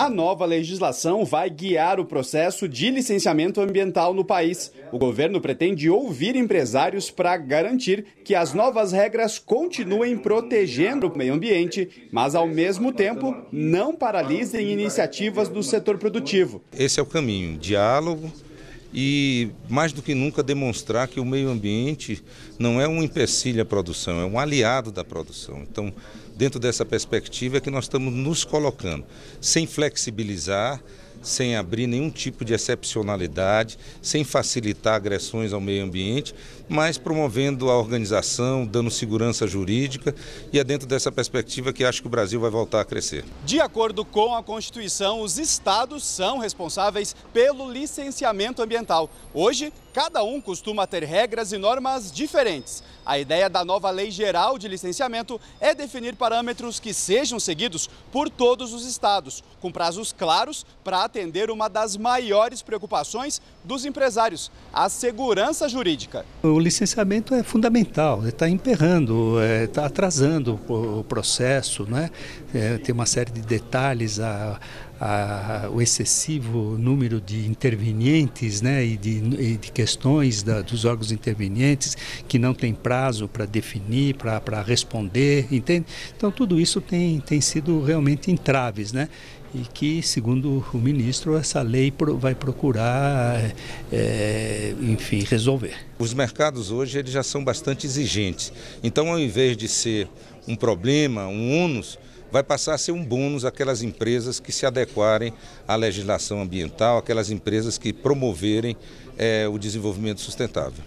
A nova legislação vai guiar o processo de licenciamento ambiental no país. O governo pretende ouvir empresários para garantir que as novas regras continuem protegendo o meio ambiente, mas, ao mesmo tempo, não paralisem iniciativas do setor produtivo. Esse é o caminho, diálogo e, mais do que nunca, demonstrar que o meio ambiente não é um empecilho à produção, é um aliado da produção. Então, dentro dessa perspectiva é que nós estamos nos colocando, sem flexibilizar, sem abrir nenhum tipo de excepcionalidade, sem facilitar agressões ao meio ambiente, mas promovendo a organização, dando segurança jurídica, e é dentro dessa perspectiva que acho que o Brasil vai voltar a crescer. De acordo com a Constituição, os estados são responsáveis pelo licenciamento ambiental. Hoje, cada um costuma ter regras e normas diferentes. A ideia da nova Lei Geral de Licenciamento é definir parâmetros que sejam seguidos por todos os estados, com prazos claros para atender uma das maiores preocupações dos empresários, a segurança jurídica. O licenciamento é fundamental, está emperrando, está atrasando o processo, né? Tem uma série de detalhes, o excessivo número de intervenientes, né, e de questões dos órgãos intervenientes que não tem prazo para definir, para responder, entende? Então tudo isso tem sido realmente entraves, né? E que, segundo o ministro, essa lei vai procurar, enfim, resolver. Os mercados hoje eles já são bastante exigentes, então ao invés de ser um problema, um ônus, vai passar a ser um bônus aquelas empresas que se adequarem à legislação ambiental, aquelas empresas que promoverem o desenvolvimento sustentável.